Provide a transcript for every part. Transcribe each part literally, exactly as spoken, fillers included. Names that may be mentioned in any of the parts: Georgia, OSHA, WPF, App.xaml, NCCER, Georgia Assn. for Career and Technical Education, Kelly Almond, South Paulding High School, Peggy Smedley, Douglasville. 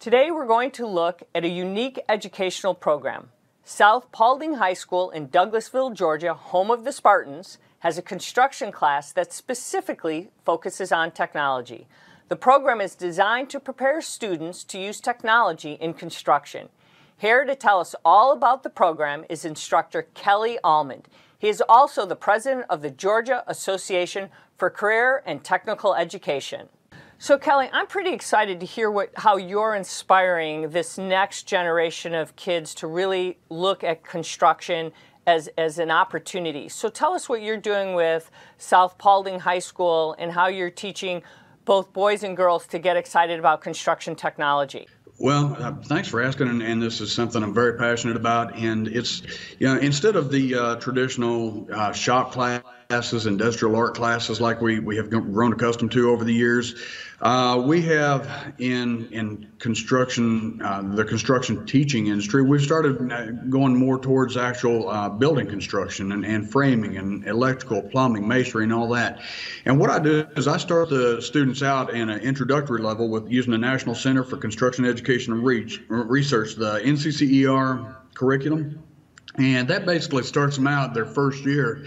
Today we're going to look at a unique educational program. South Paulding High School in Douglasville, Georgia, home of the Spartans, has a construction class that specifically focuses on technology. The program is designed to prepare students to use technology in construction. Here to tell us all about the program is instructor Kelly Almond. He is also the president of the Georgia Association for Career and Technical Education. So Kelly, I'm pretty excited to hear what, how you're inspiring this next generation of kids to really look at construction as, as an opportunity. So tell us what you're doing with South Paulding High School and how you're teaching both boys and girls to get excited about construction technology. Well, uh, thanks for asking, and, and this is something I'm very passionate about. And it's, you know, instead of the uh, traditional uh, shop classes, industrial art classes like we, we have grown accustomed to over the years, uh, we have in in construction, uh, the construction teaching industry, we've started going more towards actual uh, building construction and, and framing and electrical, plumbing, masonry, and all that. And what I do is I start the students out in an introductory level with using the National Center for Construction Education and Research, the N C C E R curriculum, and that basically starts them out their first year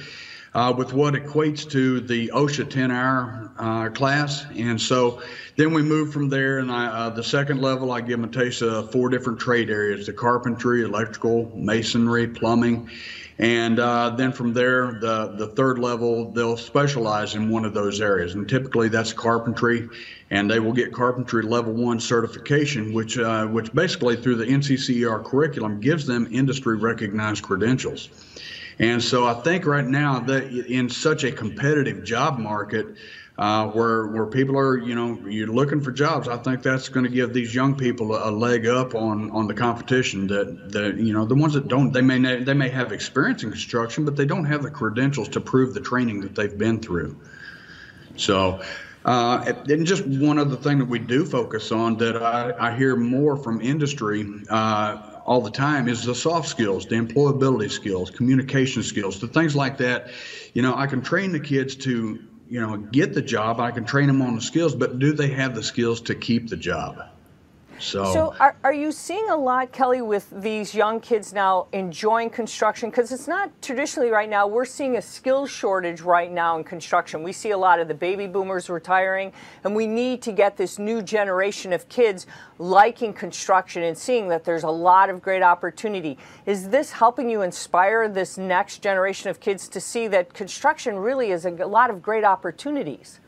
uh, with what equates to the OSHA ten hour uh, class. And so then we move from there, and I, uh, the second level, I give them a taste of four different trade areas: the carpentry, electrical, masonry, plumbing. And uh, then from there, the, the third level, they'll specialize in one of those areas. And typically that's carpentry, and they will get carpentry level one certification, which, uh, which basically through the N C C E R curriculum gives them industry recognized credentials. And so I think right now that in such a competitive job market, Uh, where where people are, you know, you're looking for jobs, I think that's going to give these young people a, a leg up on on the competition. That the you know the ones that don't, they may not, they may have experience in construction, but they don't have the credentials to prove the training that they've been through. So. Uh, and just one other thing that we do focus on that I, I hear more from industry uh, all the time is the soft skills, the employability skills, communication skills, the things like that. You know, I can train the kids to, you know, get the job. I can train them on the skills, but do they have the skills to keep the job? So, so are, are you seeing a lot, Kelly, with these young kids now enjoying construction? Because it's not traditionally right now, we're seeing a skill shortage right now in construction. We see a lot of the baby boomers retiring, and we need to get this new generation of kids liking construction and seeing that there's a lot of great opportunity. Is this helping you inspire this next generation of kids to see that construction really is a lot of great opportunities?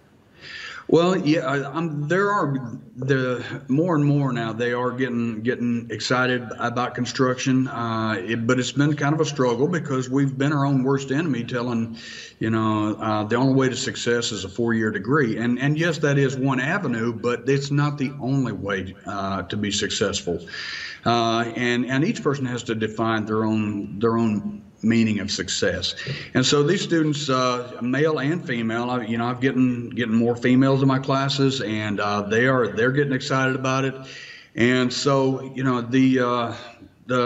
Well, yeah, I'm, there are the more and more now. They are getting getting excited about construction, uh, it, but it's been kind of a struggle because we've been our own worst enemy, telling, you know, uh, the only way to success is a four-year degree. And and yes, that is one avenue, but it's not the only way uh, to be successful. Uh, and and each person has to define their own their own. meaning of success. And so these students, uh, male and female, I, you know, I've getting getting more females in my classes, and uh, they are they're getting excited about it. And so, you know, the uh, the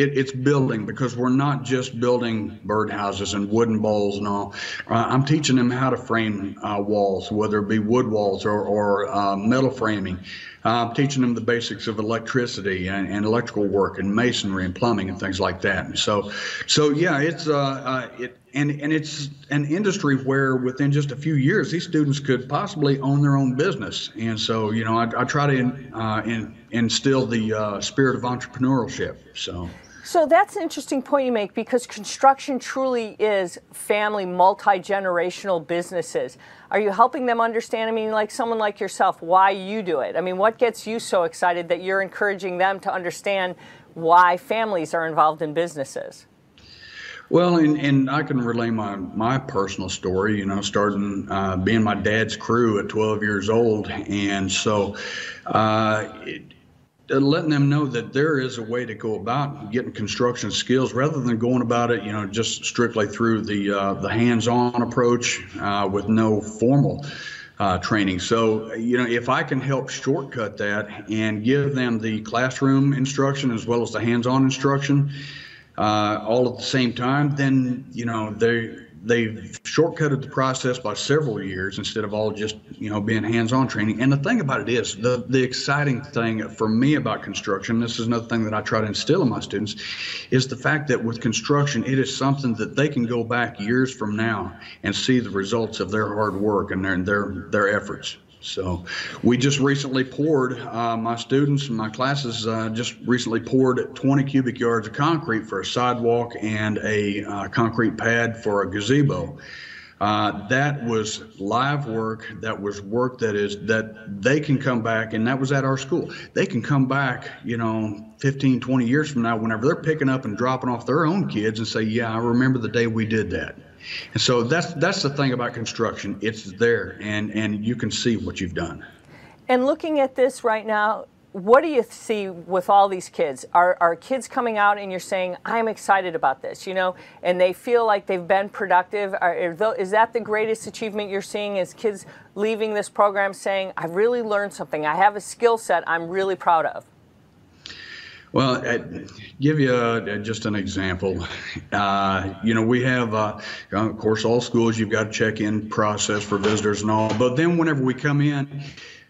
it, it's building, because we're not just building birdhouses and wooden bowls and all. Uh, I'm teaching them how to frame uh, walls, whether it be wood walls or or uh, metal framing. Uh, I'm teaching them the basics of electricity and, and electrical work and masonry and plumbing and things like that. And so, so yeah, it's uh, uh, it and and it's an industry where within just a few years these students could possibly own their own business. And so, you know, I, I try to in, uh, in, instill the uh, spirit of entrepreneurship. So. So that's an interesting point you make, because construction truly is family, multi-generational businesses. Are you helping them understand, I mean, like someone like yourself, why you do it? I mean, what gets you so excited that you're encouraging them to understand why families are involved in businesses? Well, and, and I can relay my, my personal story, you know, starting uh, being my dad's crew at twelve years old. And so uh, it, letting them know that there is a way to go about getting construction skills rather than going about it, you know, just strictly through the uh, the hands-on approach uh, with no formal uh, training. So, you know, if I can help shortcut that and give them the classroom instruction as well as the hands-on instruction uh, all at the same time, then, you know, they they've shortcutted the process by several years instead of all just, you know, being hands-on training. And the thing about it is, the, the exciting thing for me about construction, this is another thing that I try to instill in my students, is the fact that with construction, it is something that they can go back years from now and see the results of their hard work and their, their, their efforts. So we just recently poured, uh, my students and my classes uh, just recently poured twenty cubic yards of concrete for a sidewalk and a uh, concrete pad for a gazebo. Uh, that was live work. That was work that is that they can come back, and that was at our school. They can come back, you know, fifteen, twenty years from now, whenever they're picking up and dropping off their own kids, and say, yeah, I remember the day we did that. And so that's that's the thing about construction. It's there, and, and you can see what you've done. And looking at this right now, what do you see with all these kids? Are, are kids coming out and you're saying, I'm excited about this, you know, and they feel like they've been productive? Are, is that the greatest achievement you're seeing, is kids leaving this program saying, I really learned something. I have a skill set I'm really proud of? Well, I'd give you a, just an example. Uh, you know, we have, uh, of course, all schools, you've got a check-in process for visitors and all. But then whenever we come in,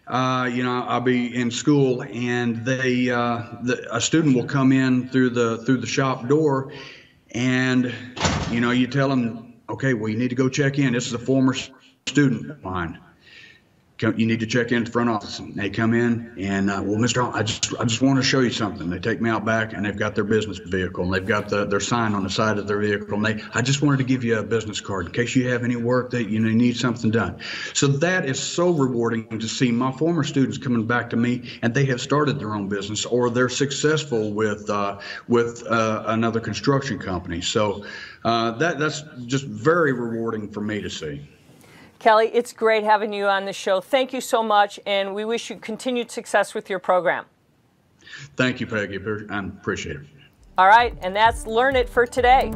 uh, you know, I'll be in school, and they, uh, the, a student will come in through the through the shop door, and, you know, you tell them, okay, well, you need to go check in. This is a former student of mine. You need to check in at the front office. And they come in and, uh, well, Mister Hall, I just, I just want to show you something. They take me out back, and they've got their business vehicle, and they've got the, their sign on the side of their vehicle. And they, I just wanted to give you a business card in case you have any work that you need something done. So that is so rewarding to see my former students coming back to me, and they have started their own business, or they're successful with, uh, with uh, another construction company. So uh, that, that's just very rewarding for me to see. Kelly, it's great having you on the show. Thank you so much, and we wish you continued success with your program. Thank you, Peggy. I appreciate it. All right, and that's Learn It for today.